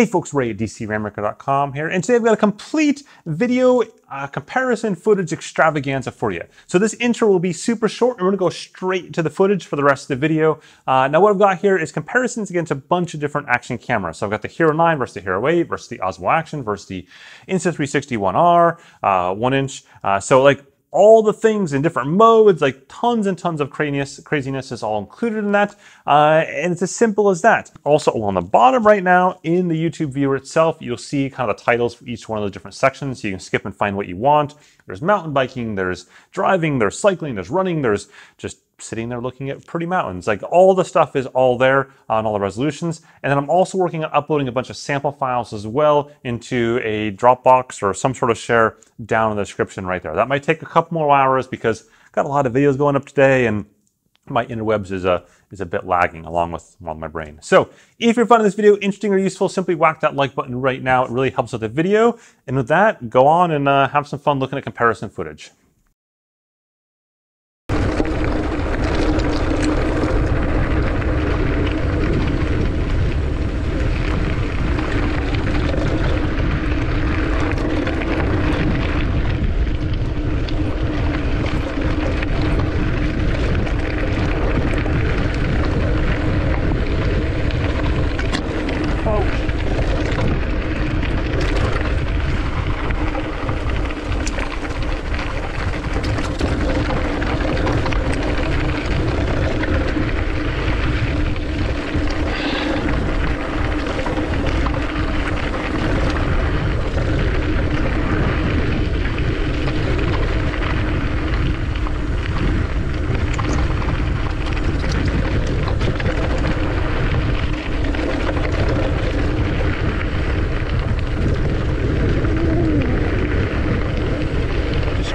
Hey folks, Ray at DCRainmaker.com here, and today I've got a complete video comparison footage extravaganza for you. So this intro will be super short, and we're gonna go straight to the footage for the rest of the video. Now what I've got here is comparisons against a bunch of different action cameras. So I've got the Hero 9 versus the Hero 8 versus the Osmo Action versus the Insta360 One R, 1-inch. So like all the things in different modes, like tons and tons of craziness is all included in that. And it's as simple as that. Also on the bottom right now in the YouTube viewer itself, you'll see kind of the titles for each one of the different sections. So you can skip and find what you want. There's mountain biking, there's driving, there's cycling, there's running, there's just sitting there looking at pretty mountains. Like all the stuff is all there on all the resolutions. And then I'm also working on uploading a bunch of sample files as well into a Dropbox or some sort of share down in the description right there. That might take a couple more hours because I've got a lot of videos going up today and my interwebs is a bit lagging along with my brain. So if you're finding this video interesting or useful, simply whack that like button right now. It really helps with the video. And with that, go on and have some fun looking at comparison footage.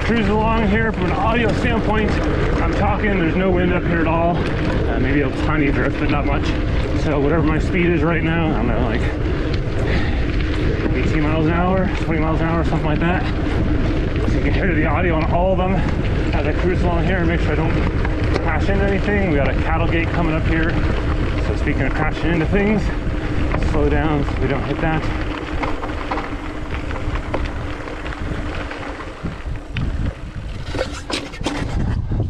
Cruise along here from an audio standpoint. I'm talking, there's no wind up here at all. Maybe a tiny drift, but not much. So whatever my speed is right now, I don't know, like 18 miles an hour, 20 miles an hour, something like that. So you can hear the audio on all of them as I cruise along here and make sure I don't crash into anything. We got a cattle gate coming up here. So speaking of crashing into things, slow down so we don't hit that.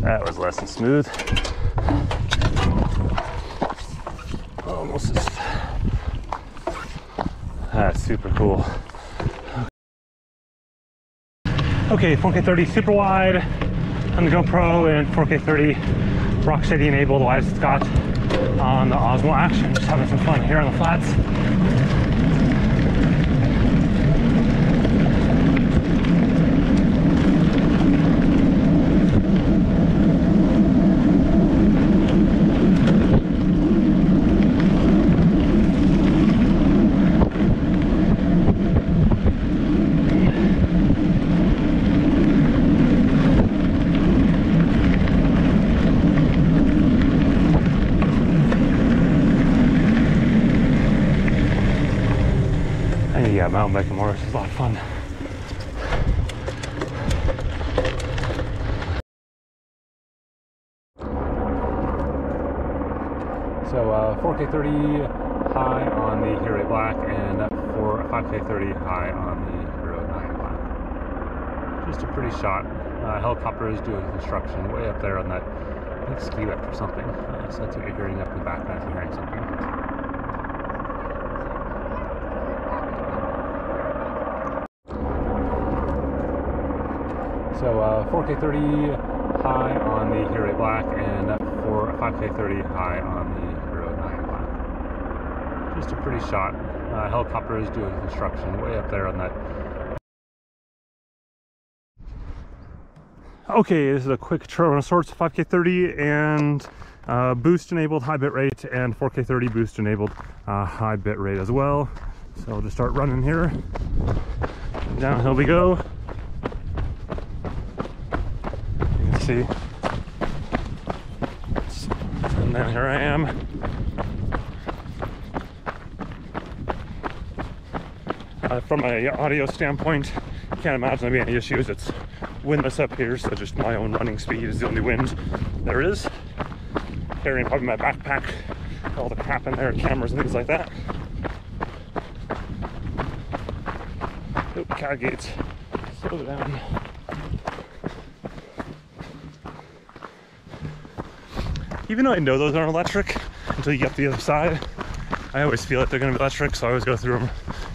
That was less than smooth. Almost as... That's super cool. Okay, 4K30 super wide on the GoPro and 4K30 Rocksteady enabled wise it's got on the Osmo Action. Just having some fun here on the flats. Yeah, mountain biking more is a lot of fun. So 4K30 high on the Hero 8 Black and 5K30 high on the Hero 9 Black. Just a pretty shot. Helicopter is doing construction way up there on that, I think, ski lift or something. So that's what you're hearing up in the background if you're hearing something. So 4K30 high on the Hero 8 Black and 5K30 high on the Hero 9 Black. Just a pretty shot. Helicopter is doing construction way up there on that. Okay, this is a quick turn of sorts. 5K30 and Boost enabled high bitrate and 4K30 Boost enabled high bitrate as well. So I'll just start running here. Downhill we go. See. And then here I am. From an audio standpoint, can't imagine there being any issues. It's windless up here, so just my own running speed is the only wind there is. Carrying probably my backpack, all the crap in there, cameras and things like that. car gets so loud. Even though I know those aren't electric, until you get to the other side, I always feel like they're going to be electric, so I always go through them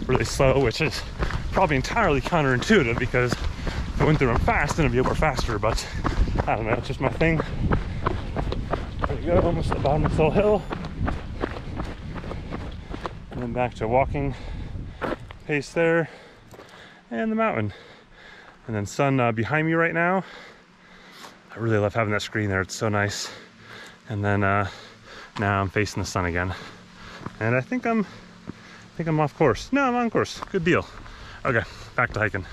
really slow, which is probably entirely counterintuitive, because if I went through them fast, then it'd be over faster, but I don't know, it's just my thing. There you go, almost at the bottom of this little hill. And then back to walking pace there, and the mountain. And then sun behind me right now. I really love having that screen there, it's so nice. And then now I'm facing the sun again. And I think I'm off course. No, I'm on course, good deal. Okay, back to hiking.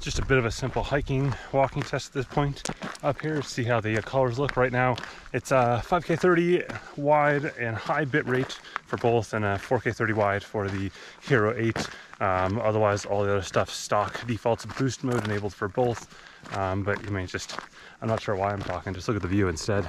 Just a bit of a simple hiking, walking test at this point up here. See how the colors look right now. It's 5K 30 wide and high bit rate for both, and a 4K 30 wide for the Hero 8. Otherwise, all the other stuff stock. Defaults Boost mode enabled for both. But you may just, I'm not sure why I'm talking. Just look at the view instead.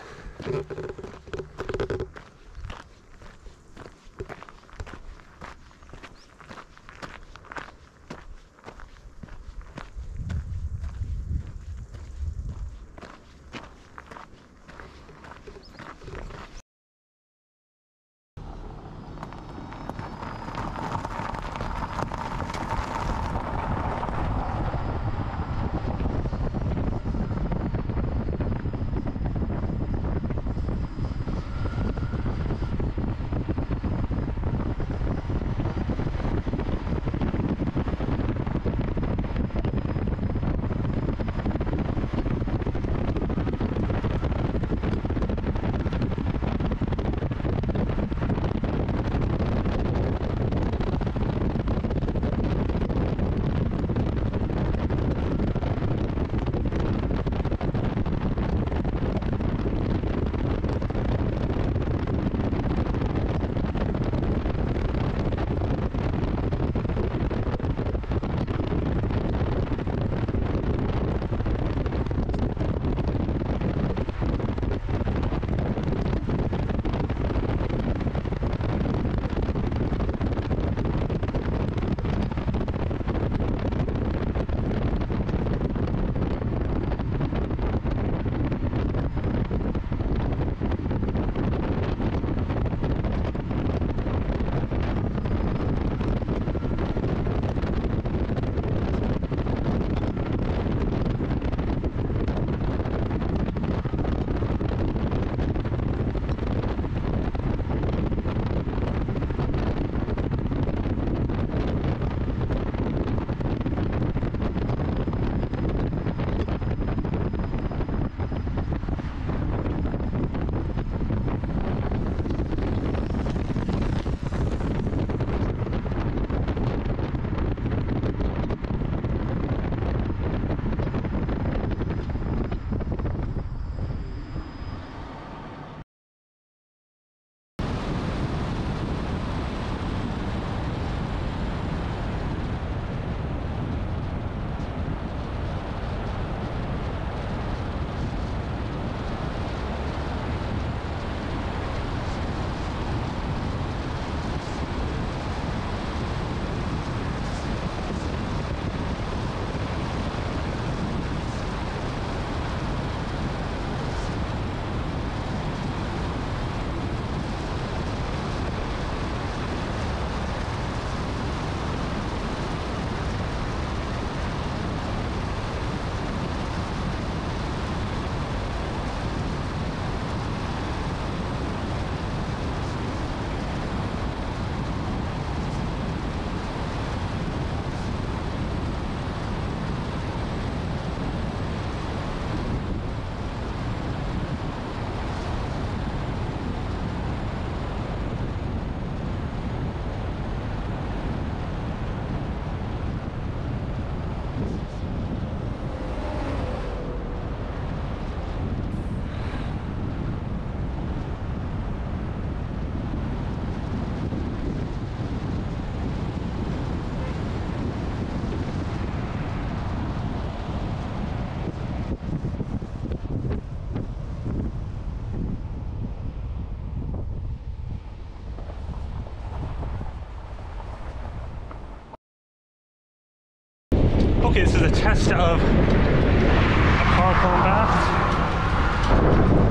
This is a test of a car going fast.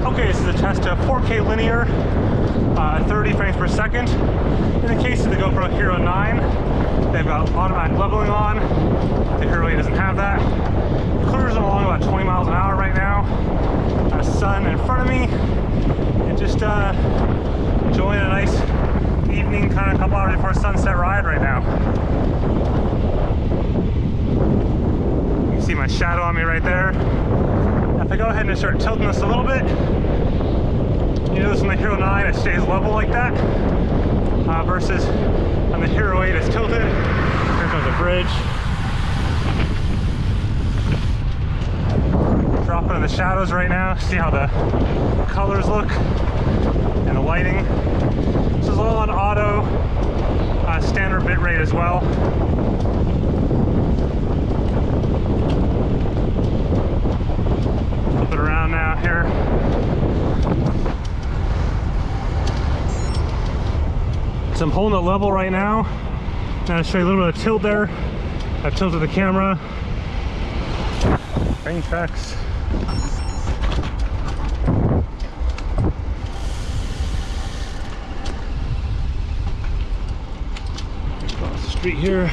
Okay, this is a test of 4K linear, 30 frames per second. In the case of the GoPro Hero 9, they've got automatic leveling on. The Hero 8 doesn't have that. Cruising along about 20 miles an hour right now. Got a sun in front of me, and just enjoying a nice evening, kind of a couple hours before sunset ride right now. See my shadow on me right there. If I go ahead and start tilting this a little bit, you notice on the Hero 9 it stays level like that, versus on the Hero 8 it's tilted. Here comes a bridge. Dropping in the shadows right now. See how the colors look and the lighting. This is all on auto, standard bitrate as well. Around now here. So I'm holding it level right now. Now I'll show you a little bit of tilt there. I've tilted the camera. Rain tracks. Across the street here.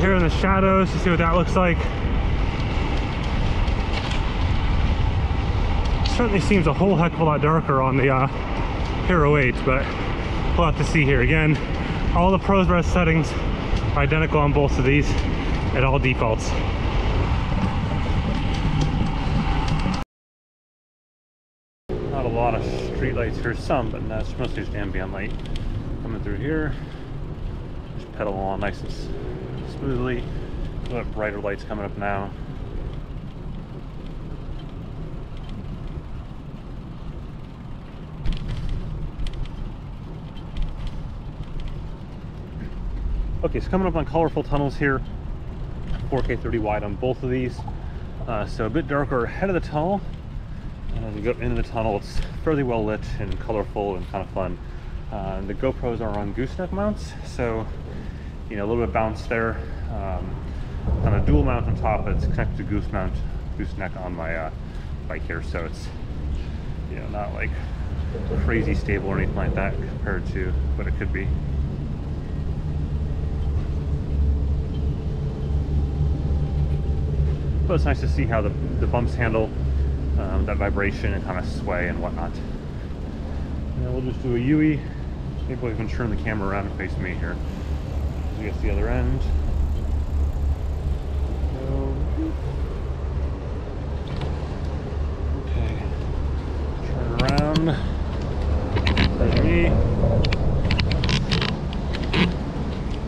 Here in the shadows, you see what that looks like. It certainly seems a whole heck of a lot darker on the Hero 8, but we'll have to see here. Again, all the ProRes rest settings are identical on both of these at all defaults. Not a lot of street lights here, some, but that's mostly just ambient light coming through here. Just pedal along nice and smoothly. A little bit brighter lights coming up now. Okay, so coming up on colorful tunnels here. 4K 30 wide on both of these. So a bit darker ahead of the tunnel. And as we go into the tunnel, it's fairly well lit and colorful and kind of fun. The GoPros are on gooseneck mounts, so you know, a little bit of bounce there. On a dual mount on top, it's connected to gooseneck on my bike here, so it's, you know, not like crazy stable or anything like that compared to what it could be. But it's nice to see how the bumps handle that vibration and kind of sway and whatnot. And then we'll just do a Yui. Maybe we'll even turn the camera around and face me here. I guess the other end. Okay. Turn around. There's me.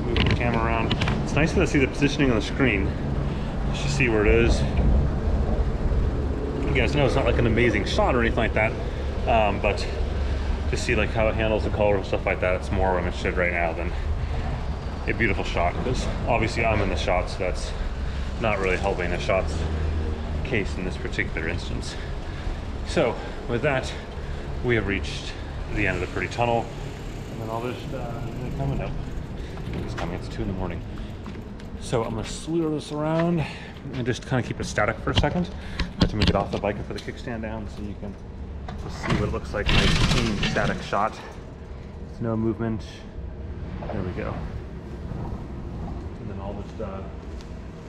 Move the camera around. It's nice to see the positioning on the screen. Let's just see where it is. You guys know it's not like an amazing shot or anything like that, but to see like how it handles the color and stuff like that, it's more what I'm interested in right now than a beautiful shot, because obviously I'm in the shot, so that's not really helping the shot's case in this particular instance. So with that, we have reached the end of the pretty tunnel, and then I'll just coming up. It's coming. It's 2 in the morning. So I'm gonna slur this around and just kind of keep it static for a second. Let me get off the bike and put the kickstand down so you can see what it looks like. Nice clean static shot. There's no movement. There we go. I'll just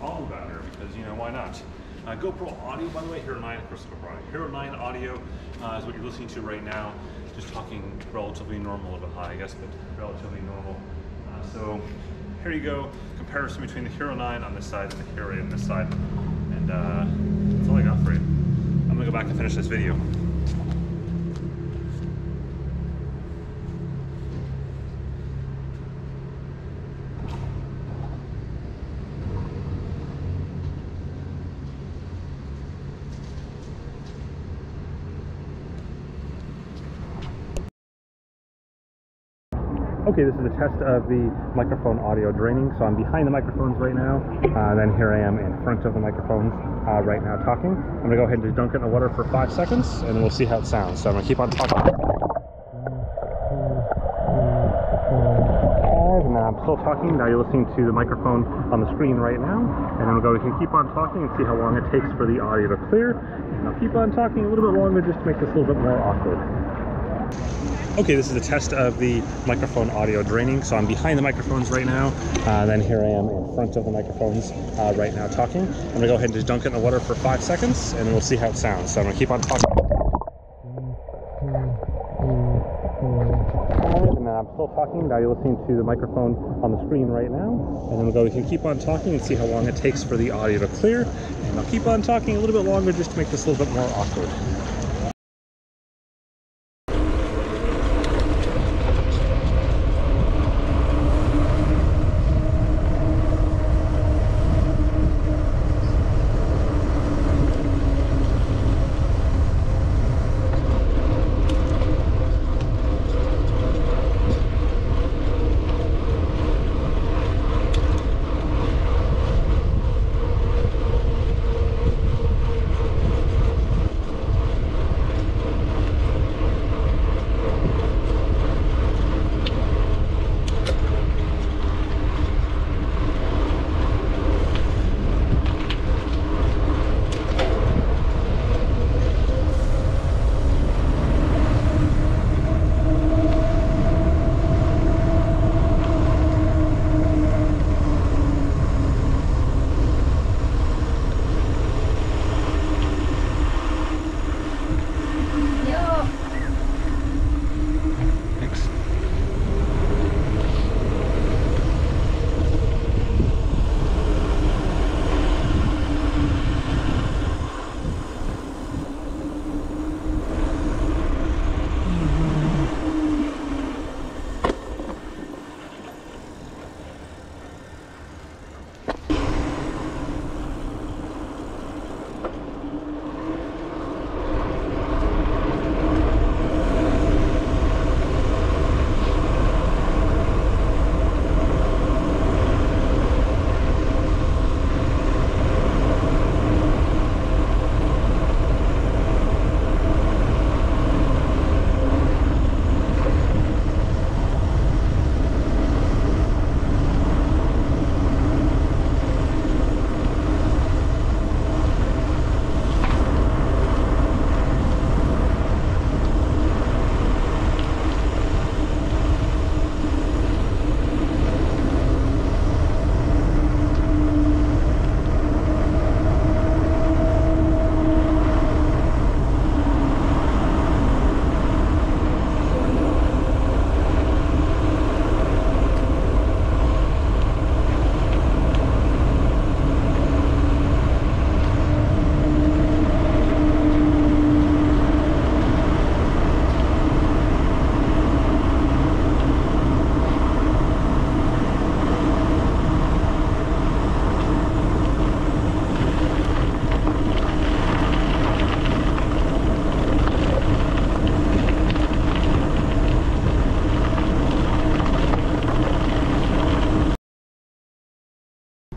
all about her because, you know, why not? GoPro audio, by the way, Hero 9, Christopher Bryant. Hero 9 audio is what you're listening to right now. Just talking relatively normal, a little bit high, I guess, but relatively normal. So here you go, comparison between the Hero 9 on this side and the Hero 8 on this side. And that's all I got for you. I'm gonna go back and finish this video. Okay, this is a test of the microphone audio draining. So I'm behind the microphones right now, then here I am in front of the microphones right now talking. I'm gonna go ahead and just dunk it in the water for 5 seconds and we'll see how it sounds. So I'm gonna keep on talking. And I'm still talking. Now you're listening to the microphone on the screen right now. And I'm gonna go, we can keep on talking and see how long it takes for the audio to clear. And I'll keep on talking a little bit longer just to make this a little bit more awkward. Okay, this is a test of the microphone audio draining. So I'm behind the microphones right now, then here I am in front of the microphones right now talking. I'm gonna go ahead and just dunk it in the water for 5 seconds and we'll see how it sounds. So I'm gonna keep on talking. And I'm still talking. Now you're listening to the microphone on the screen right now. And then we'll go, we can keep on talking and see how long it takes for the audio to clear. And I'll keep on talking a little bit longer just to make this a little bit more awkward.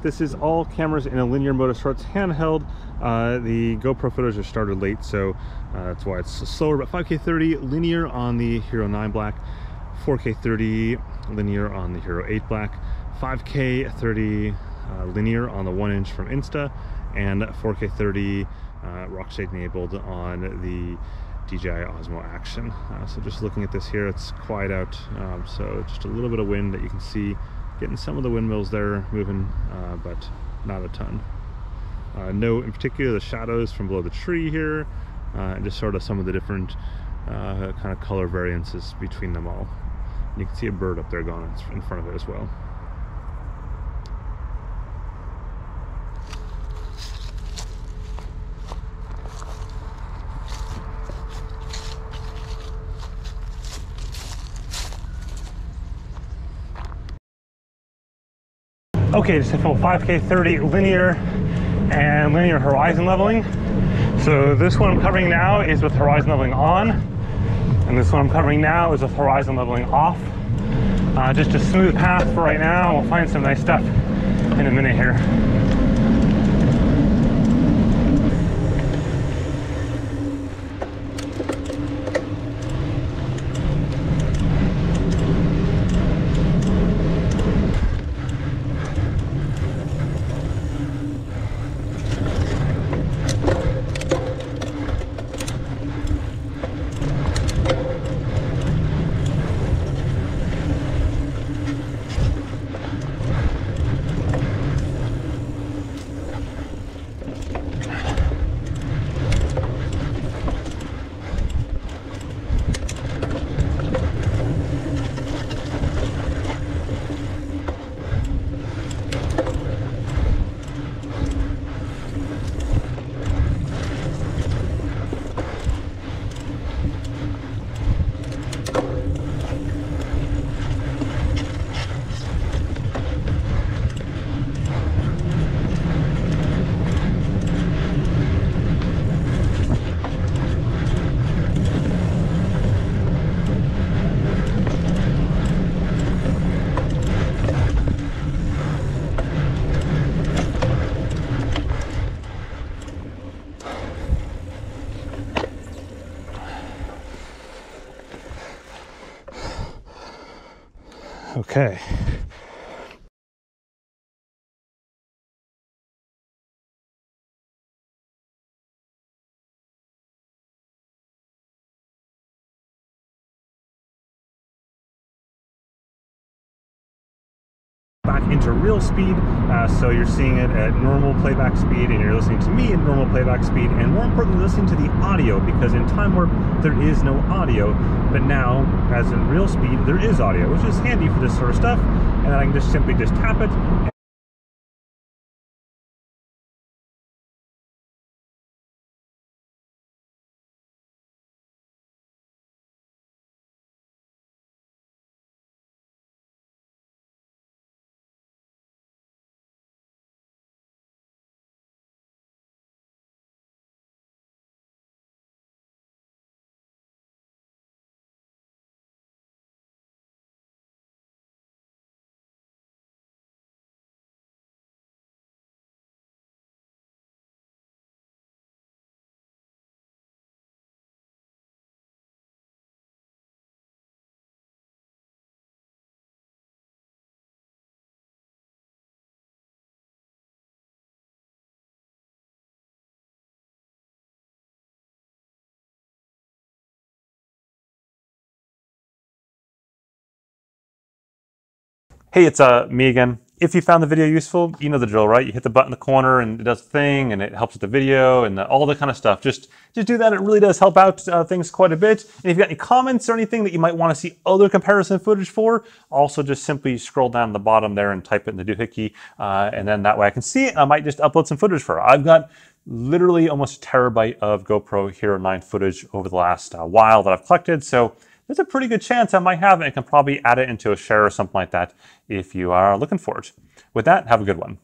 This is all cameras in a linear mode of sorts, handheld. The GoPro photos are started late, so that's why it's slower, but 5K 30 linear on the Hero 9 Black, 4K 30 linear on the Hero 8 Black, 5K 30 linear on the 1-inch from Insta, and 4K 30 Rocksteady enabled on the DJI Osmo Action. So just looking at this here, it's quiet out, so just a little bit of wind that you can see. Getting some of the windmills there moving, but not a ton. No, in particular, the shadows from below the tree here, and just sort of some of the different kind of color variances between them all. And you can see a bird up there gone in front of it as well. Okay, just filmed 5K 30 linear and linear horizon leveling. So this one I'm covering now is with horizon leveling on, and this one I'm covering now is with horizon leveling off. Just a smooth path for right now. We'll find some nice stuff in a minute here. Okay. Back into real speed, so you're seeing it at normal playback speed and you're listening to me at normal playback speed, and more importantly listening to the audio, because in Time Warp there is no audio, but now as in real speed there is audio, which is handy for this sort of stuff. And then I can just simply just tap it and hey, it's me again. If you found the video useful, you know the drill, right? You hit the button in the corner and it does the thing and it helps with the video and all the kind of stuff. Just do that. It really does help out things quite a bit. And if you've got any comments or anything that you might want to see other comparison footage for, also just simply scroll down to the bottom there and type it in the doohickey. And then that way I can see it and I might just upload some footage for it. I've got literally almost a terabyte of GoPro Hero 9 footage over the last while that I've collected. So there's a pretty good chance I might have it and can probably add it into a share or something like that if you are looking for it. With that, have a good one.